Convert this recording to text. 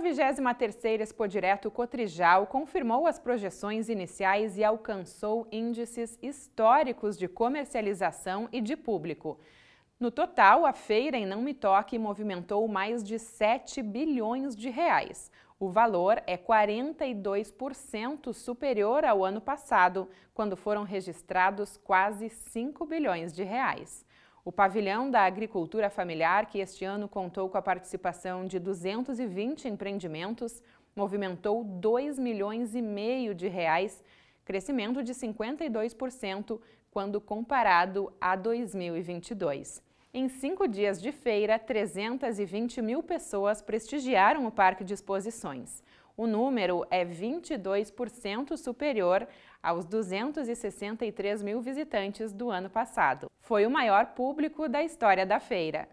A 23ª Expo Direto Cotrijal confirmou as projeções iniciais e alcançou índices históricos de comercialização e de público. No total, a feira em Não Me Toque movimentou mais de 7 bilhões de reais. O valor é 42% superior ao ano passado, quando foram registrados quase 5 bilhões de reais. O Pavilhão da Agricultura Familiar, que este ano contou com a participação de 220 empreendimentos, movimentou 2,5 milhões de reais, crescimento de 52% quando comparado a 2022. Em 5 dias de feira, 320 mil pessoas prestigiaram o Parque de Exposições. O número é 22% superior aos 263 mil visitantes do ano passado. Foi o maior público da história da feira.